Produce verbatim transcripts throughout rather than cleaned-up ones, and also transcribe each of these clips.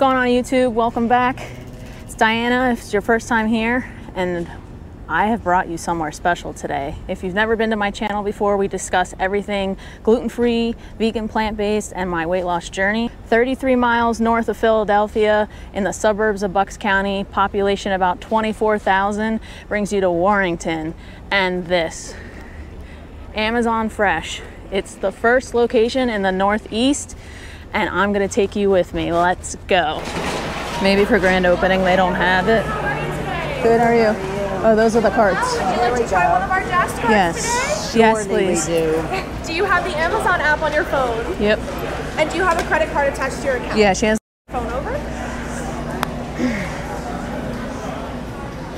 going on YouTube? Welcome back. It's Diana, if it's your first time here, and I have brought you somewhere special today. If you've never been to my channel before, we discuss everything gluten-free, vegan, plant-based, and my weight loss journey. thirty-three miles north of Philadelphia in the suburbs of Bucks County, population about twenty-four thousand, brings you to Warrington and this. Amazon Fresh. It's the first location in the Northeast, and I'm gonna take you with me. Let's go. Maybe for grand opening they don't have it. Good, how are you? Oh, those are the carts. Would you like to try one of our Dash Carts yes. today? Yes, please. Do. do you have the Amazon app on your phone? Yep. And do you have a credit card attached to your account? Yeah, she has. Phone over?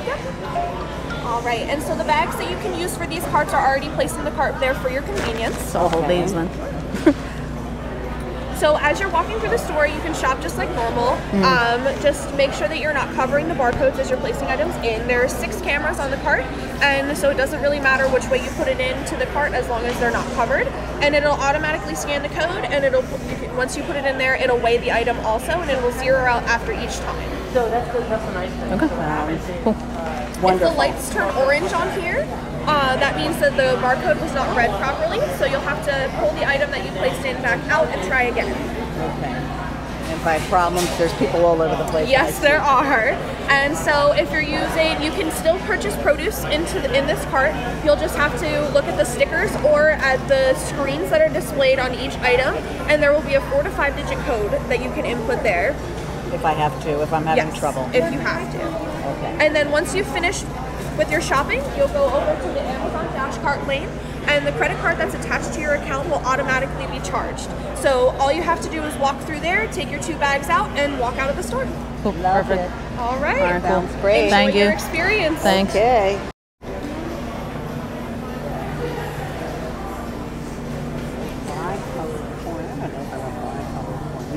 Yep. All right, and so the bags that you can use for these carts are already placed in the cart there for your convenience. So I'll hold these then. So as you're walking through the store, you can shop just like normal. Mm. Um, just make sure that you're not covering the barcodes as you're placing items in. There are six cameras on the cart, and so it doesn't really matter which way you put it into the cart as long as they're not covered. And it'll automatically scan the code, and it'll you can, once you put it in there, it'll weigh the item also, and it will zero out after each time. So that's the, that's a nice thing. Okay. Wow. Cool. Uh, wonderful. If the lights turn orange on here, Uh, that means that the barcode was not read properly, so you'll have to pull the item that you placed in back out and try again. Okay. And by problems, there's people all over the place. Yes, there are. And so if you're using, you can still purchase produce into the, in this cart. You'll just have to look at the stickers or at the screens that are displayed on each item, and there will be a four to five digit code that you can input there. If I have to, if I'm having yes, trouble. If you have to. Okay. And then once you've finished with your shopping, you'll go over to the Amazon Dash Cart lane, and the credit card that's attached to your account will automatically be charged. So all you have to do is walk through there, take your two bags out, and walk out of the store. Cool. Love Perfect. It. All right. All right. Sounds great. Enjoy Thank your you. experience. Thanks. Okay.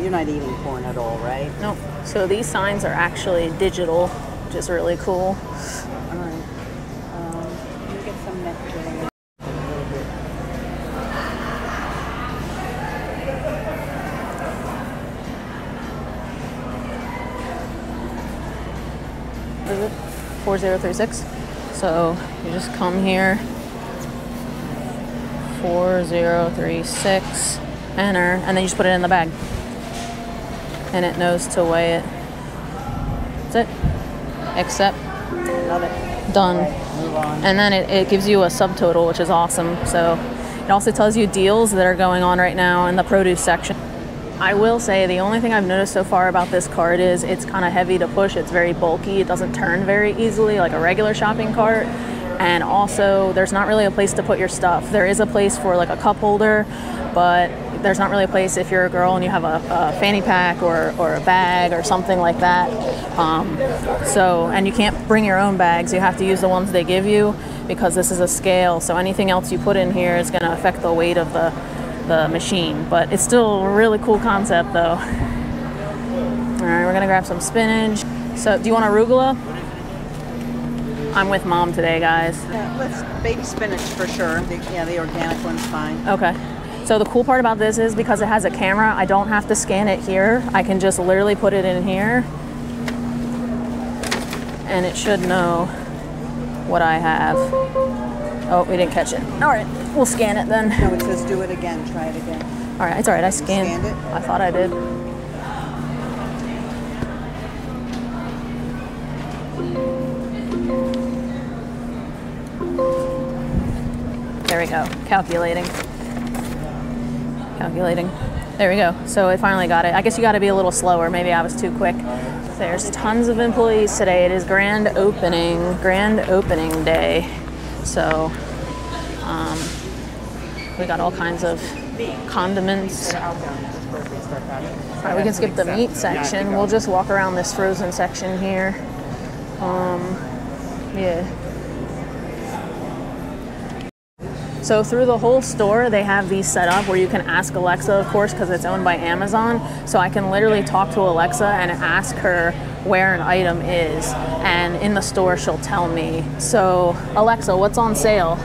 You're not eating corn at all, right? Nope. So these signs are actually digital, which is really cool. four zero three six. So you just come here, four zero three six, enter, and then you just put it in the bag. And it knows to weigh it. That's it. Accept. Love it. Done. Right, move on. And then it, it gives you a subtotal, which is awesome. So it also tells you deals that are going on right now in the produce section. I will say the only thing I've noticed so far about this cart is it's kind of heavy to push. It's very bulky. It doesn't turn very easily like a regular shopping cart. And also there's not really a place to put your stuff. There is a place for like a cup holder, but there's not really a place if you're a girl and you have a, a fanny pack or, or a bag or something like that. Um, so, and you can't bring your own bags. You have to use the ones they give you because this is a scale. So anything else you put in here is going to affect the weight of the the machine, but it's still a really cool concept though. All right, we're gonna grab some spinach. So do you want arugula? I'm with mom today, guys. Yeah, let's baby spinach for sure. The, yeah, the organic one's fine. Okay. So the cool part about this is because it has a camera, I don't have to scan it here. I can just literally put it in here and it should know what I have. Oh, we didn't catch it. All right, we'll scan it then. No, it says do it again, try it again. All right, it's all right, I scanned. Scanned it? I thought I did. There we go, calculating. Calculating, there we go. So it finally got it. I guess you gotta be a little slower, maybe I was too quick. There's tons of employees today. It is grand opening, grand opening day. So um, we got all kinds of condiments. All right, we can skip the meat section. We'll just walk around this frozen section here. Um, yeah. So through the whole store, they have these set up where you can ask Alexa, of course, because it's owned by Amazon. So I can literally talk to Alexa and ask her where an item is. And in the store, she'll tell me. So Alexa, what's on sale?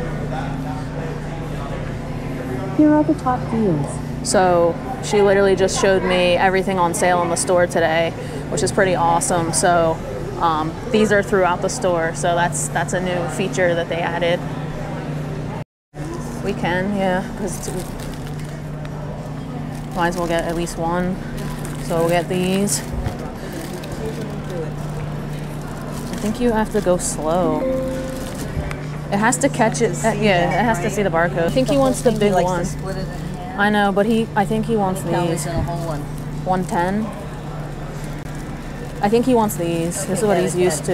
Here are the top deals. So she literally just showed me everything on sale in the store today, which is pretty awesome. So um, these are throughout the store. So that's that's a new feature that they added. We can, yeah, because might as well get at least one. So we'll get these. I think you have to go slow. It has to catch it. Uh, yeah, it has to see the barcode. I think he wants the big one. I know, but he. I think he wants these. one ten. I think he wants these. This is what he's used to.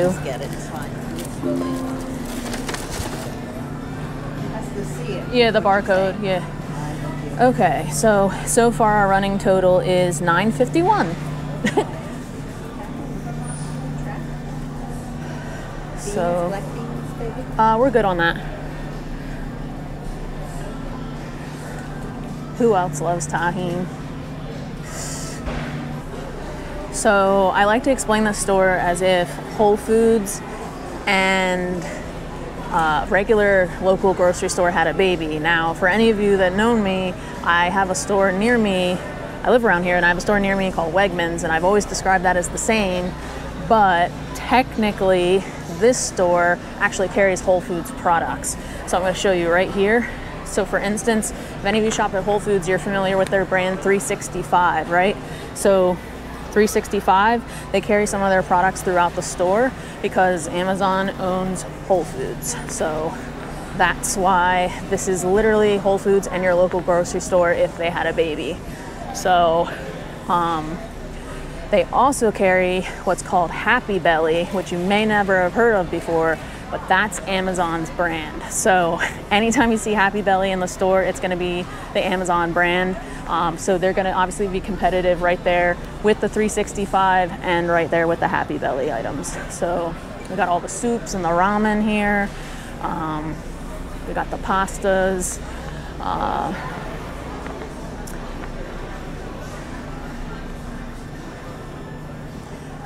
Yeah, the barcode. Yeah. Okay. So so far our running total is nine fifty-one. So uh, we're good on that. Who else loves tahini? So I like to explain the store as if Whole Foods and uh, regular local grocery store had a baby. Now, for any of you that know me, I have a store near me. I live around here and I have a store near me called Wegmans, and I've always described that as the same, but technically, this store actually carries Whole Foods products. So I'm going to show you right here. So for instance, if any of you shop at Whole Foods, you're familiar with their brand three sixty-five, right? So three sixty-five, they carry some of their products throughout the store because Amazon owns Whole Foods. So that's why this is literally Whole Foods and your local grocery store if they had a baby. So um, they also carry what's called Happy Belly, which you may never have heard of before, but that's Amazon's brand. So anytime you see Happy Belly in the store, it's gonna be the Amazon brand. Um, so they're gonna obviously be competitive right there with the three sixty-five and right there with the Happy Belly items. So we got all the soups and the ramen here. Um, we got the pastas. Uh,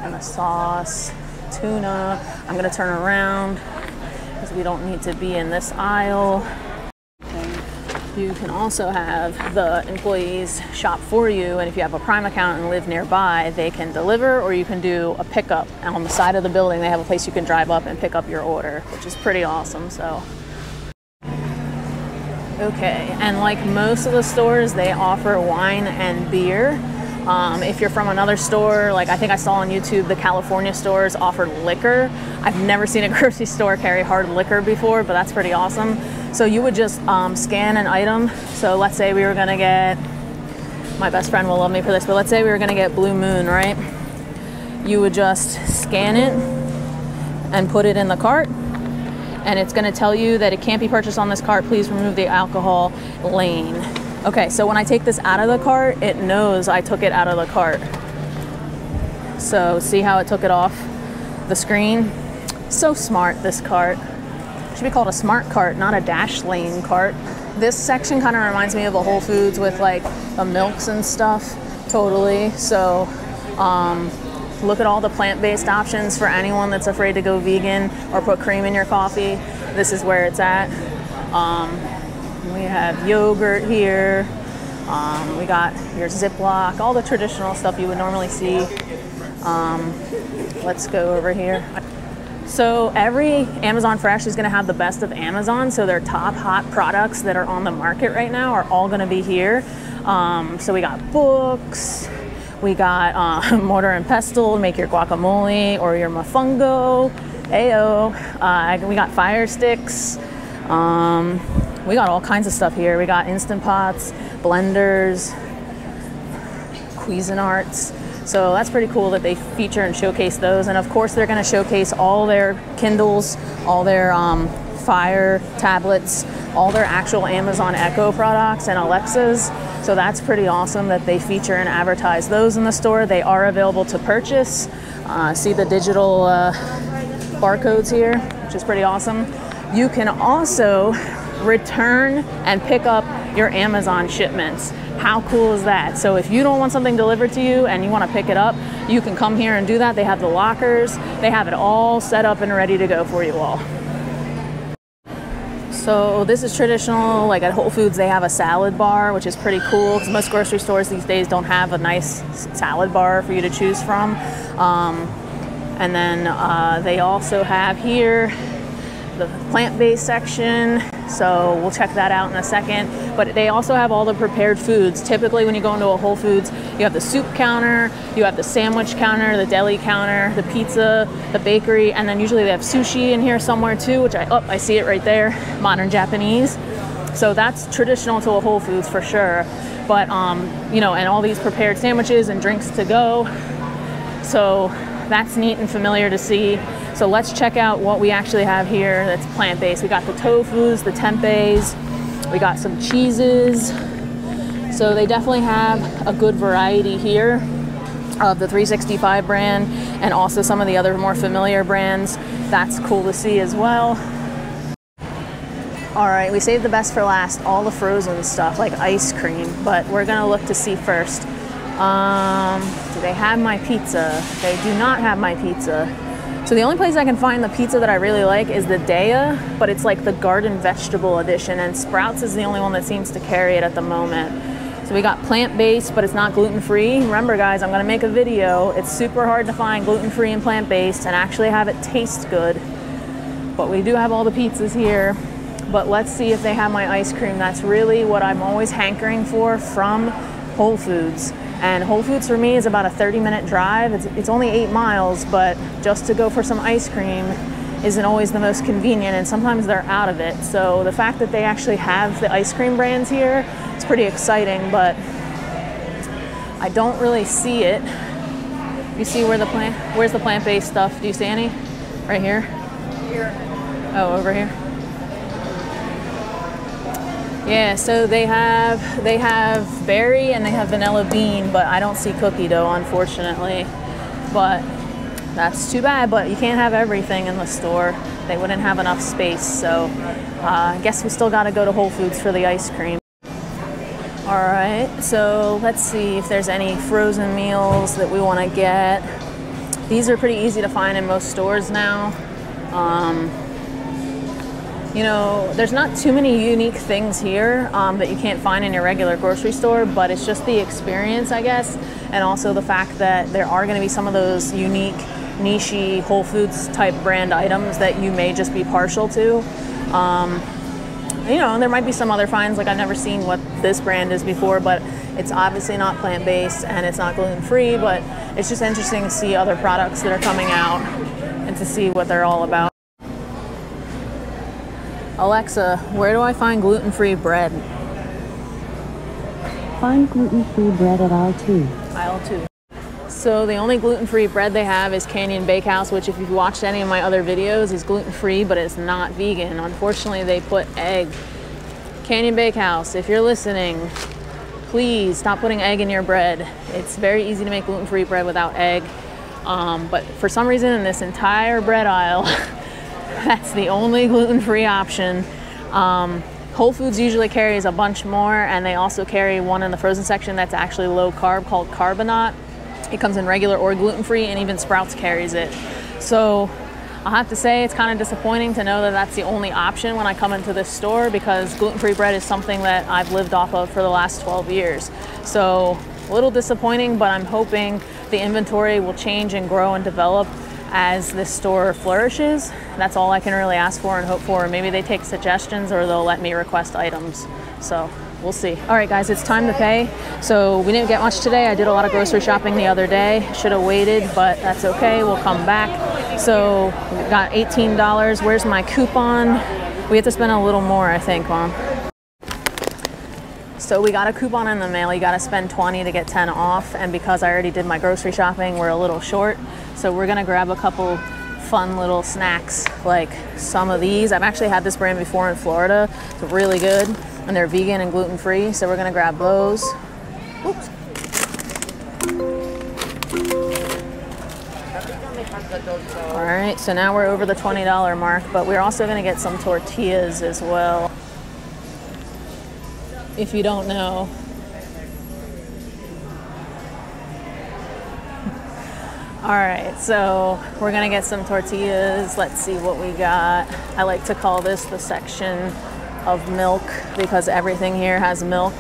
and the sauce, tuna. I'm gonna turn around because we don't need to be in this aisle. You can also have the employees shop for you, and if you have a Prime account and live nearby, they can deliver, or you can do a pickup on the side of the building. They have a place you can drive up and pick up your order, which is pretty awesome, so. Okay, and like most of the stores, they offer wine and beer. Um, if you're from another store, like I think I saw on YouTube, the California stores offered liquor. I've never seen a grocery store carry hard liquor before, but that's pretty awesome. So you would just um, scan an item. So let's say we were gonna get, my best friend will love me for this, but let's say we were gonna get Blue Moon, right? You would just scan it and put it in the cart. And it's gonna tell you that it can't be purchased on this cart. Please remove the alcohol lane. Okay, so when I take this out of the cart, it knows I took it out of the cart. So see how it took it off the screen? So smart, this cart. It should be called a smart cart, not a dash lane cart. This section kind of reminds me of a Whole Foods with like the milks and stuff, totally. So um, look at all the plant-based options for anyone that's afraid to go vegan or put cream in your coffee. This is where it's at. Um, We have yogurt here. Um, we got your Ziploc, all the traditional stuff you would normally see. Um, let's go over here. So every Amazon Fresh is gonna have the best of Amazon. So their top hot products that are on the market right now are all gonna be here. Um, so we got books, we got uh, mortar and pestle, make your guacamole or your mofongo, ayo. Uh, we got fire sticks. Um, We got all kinds of stuff here. We got Instant Pots, blenders, Cuisinarts. So that's pretty cool that they feature and showcase those. And of course, they're gonna showcase all their Kindles, all their um, Fire tablets, all their actual Amazon Echo products and Alexas. So that's pretty awesome that they feature and advertise those in the store. They are available to purchase. Uh, see the digital uh, barcodes here, which is pretty awesome. You can also return and pick up your Amazon shipments. How cool is that? So if you don't want something delivered to you and you want to pick it up, you can come here and do that. They have the lockers. They have it all set up and ready to go for you all. So this is traditional, like at Whole Foods they have a salad bar, which is pretty cool because most grocery stores these days don't have a nice salad bar for you to choose from. Um, and then uh, they also have here the plant-based section. So we'll check that out in a second. But they also have all the prepared foods. Typically when you go into a Whole Foods, you have the soup counter, you have the sandwich counter, the deli counter, the pizza, the bakery, and then usually they have sushi in here somewhere too, which I, oh, I see it right there, modern Japanese. So that's traditional to a Whole Foods for sure. But, um, you know, and all these prepared sandwiches and drinks to go. So that's neat and familiar to see. So let's check out what we actually have here that's plant-based. We got the tofus, the tempehs, we got some cheeses. So they definitely have a good variety here of the three sixty-five brand and also some of the other more familiar brands. That's cool to see as well. All right, we saved the best for last, all the frozen stuff like ice cream, but we're gonna look to see first. Um, do they have my pizza? They do not have my pizza. So the only place I can find the pizza that I really like is the Daya, but it's like the garden vegetable edition, and Sprouts is the only one that seems to carry it at the moment. So we got plant-based, but it's not gluten-free. Remember guys, I'm gonna make a video. It's super hard to find gluten-free and plant-based and actually have it taste good. But we do have all the pizzas here. But let's see if they have my ice cream. That's really what I'm always hankering for from Whole Foods. And Whole Foods for me is about a thirty minute drive. It's, it's only eight miles, but just to go for some ice cream isn't always the most convenient, and sometimes they're out of it. So the fact that they actually have the ice cream brands here, it's pretty exciting, but I don't really see it. You see where the plant, where's the plant-based stuff? Do you see any? Right here? Here. Oh, over here? Yeah, so they have they have berry and they have vanilla bean, but I don't see cookie dough, unfortunately. But that's too bad, but you can't have everything in the store. They wouldn't have enough space, so uh, I guess we still gotta go to Whole Foods for the ice cream. All right, so let's see if there's any frozen meals that we wanna get. These are pretty easy to find in most stores now. Um, You know, there's not too many unique things here um, that you can't find in your regular grocery store, but it's just the experience, I guess, and also the fact that there are going to be some of those unique, niche-y Whole Foods type brand items that you may just be partial to. Um, you know, and there might be some other finds, like I've never seen what this brand is before, but it's obviously not plant-based and it's not gluten-free, but it's just interesting to see other products that are coming out and to see what they're all about. Alexa, where do I find gluten-free bread? Find gluten-free bread at aisle two. Aisle two. So the only gluten-free bread they have is Canyon Bakehouse, which if you've watched any of my other videos is gluten-free, but it's not vegan. Unfortunately, they put egg. Canyon Bakehouse, if you're listening, please stop putting egg in your bread. It's very easy to make gluten-free bread without egg. Um, but for some reason in this entire bread aisle, that's the only gluten-free option. Um, Whole Foods usually carries a bunch more, and they also carry one in the frozen section that's actually low carb called Carbonaut. It comes in regular or gluten-free, and even Sprouts carries it. So I'll have to say it's kind of disappointing to know that that's the only option when I come into this store, because gluten-free bread is something that I've lived off of for the last twelve years. So a little disappointing, but I'm hoping the inventory will change and grow and develop as this store flourishes. That's all I can really ask for and hope for. Maybe they take suggestions or they'll let me request items. So we'll see. All right guys, it's time to pay. So we didn't get much today. I did a lot of grocery shopping the other day. Should have waited, but that's okay. We'll come back. So we got eighteen dollars. Where's my coupon? We have to spend a little more, I think, Mom. So we got a coupon in the mail. You got to spend twenty to get ten off. And because I already did my grocery shopping, we're a little short. So we're going to grab a couple fun little snacks, like some of these. I've actually had this brand before in Florida. It's really good. And they're vegan and gluten-free. So we're going to grab those. Oops. All right. So now we're over the twenty dollar mark, but we're also going to get some tortillas as well. If you don't know. All right, so we're gonna get some tortillas. Let's see what we got. I like to call this the section of milk because everything here has milk.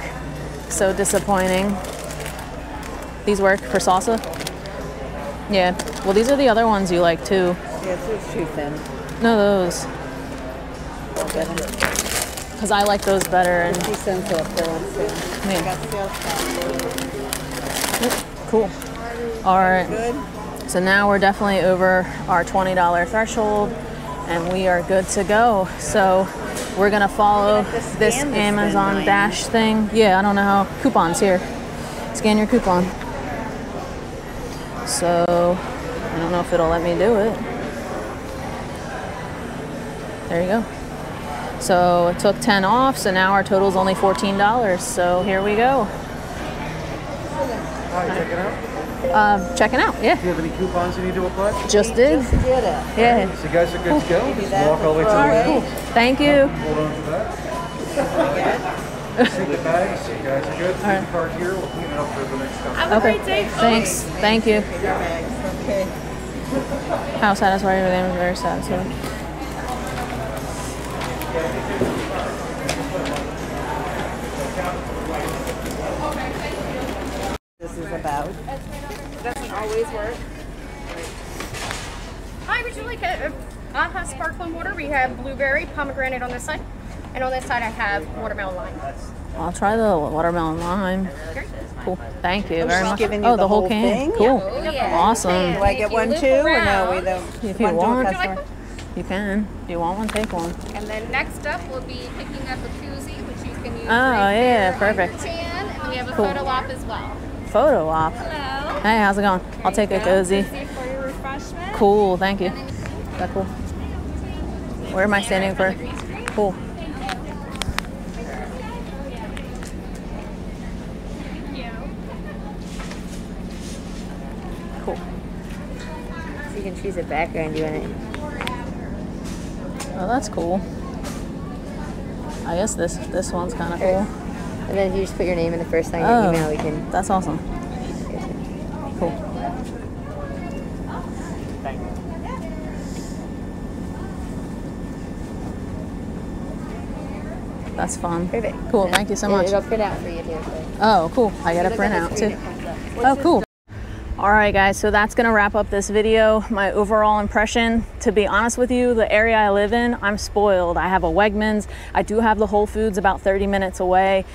So disappointing. These work for salsa? Yeah. Well, these are the other ones you like too. Yes, it's too thin. No, those. Because I like those better. And fifty cents off their own sale. Yeah. Cool. All right. Good. So now we're definitely over our twenty dollar threshold and we are good to go. So we're going to follow this, this Amazon Dash thing. Yeah, I don't know how. Coupons here. Scan your coupon. So I don't know if it'll let me do it. There you go. So it took ten off, so now our total's only fourteen dollars. So here we go. How are you checking out? Uh, checking out, yeah. Do you have any coupons you need to apply? Just did. Just did it. Yeah. Right, so you guys are good to go. Just walk all the way to the window. Thank you. Hold on to that. See the bags. You guys are good. Leave right. the card here. We'll clean it up for the next time. Have okay. a great day. Thanks. Okay. Thank you. Okay. How satisfying with them is very satisfying. This is about. It doesn't always work. Hi, would you like a A H A sparkling water? We have blueberry, pomegranate on this side, and on this side I have watermelon lime. I'll try the watermelon lime. Cool. Thank you very much. Oh, the whole can. Cool. Awesome. Do I get one too, or no? We don't. If you want. You can. If you want one, take one. And then next up, we'll be picking up a koozie, which you can use. Oh, right yeah, there perfect. On your tan, and we have a cool. photo op as well. Photo op? Hello. Hey, how's it going? There I'll take go. a koozie. For your refreshment. Cool, thank you. Is that cool? Where am I standing for? Cool. Thank you. Cool. So you can choose a background you want to. Oh, that's cool. I guess this this one's kind of cool. And then you just put your name in the first thing oh, in your email. We can. That's awesome. Cool. Thank you. That's fun. Perfect. Cool. Yeah. Thank you so much. It'll print out for you too. Oh, cool. I got a printout too. Oh, cool. All right guys, so that's gonna wrap up this video. My overall impression, to be honest with you, the area I live in, I'm spoiled. I have a Wegmans. I do have the Whole Foods about thirty minutes away.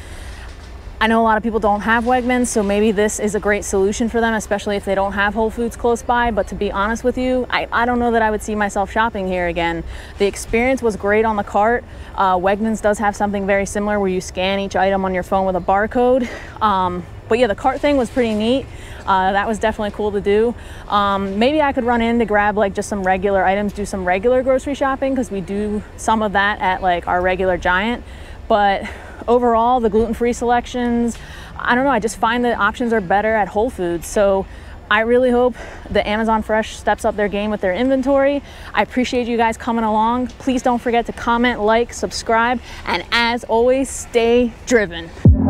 I know a lot of people don't have Wegmans, so maybe this is a great solution for them, especially if they don't have Whole Foods close by. But to be honest with you, I, I don't know that I would see myself shopping here again. The experience was great on the cart. Uh, Wegmans does have something very similar where you scan each item on your phone with a barcode. Um, But yeah, the cart thing was pretty neat. Uh, that was definitely cool to do. Um, maybe I could run in to grab like just some regular items, do some regular grocery shopping because we do some of that at like our regular Giant. But overall, the gluten-free selections, I don't know, I just find the options are better at Whole Foods. So I really hope the Amazon Fresh steps up their game with their inventory. I appreciate you guys coming along. Please don't forget to comment, like, subscribe, and as always, stay driven.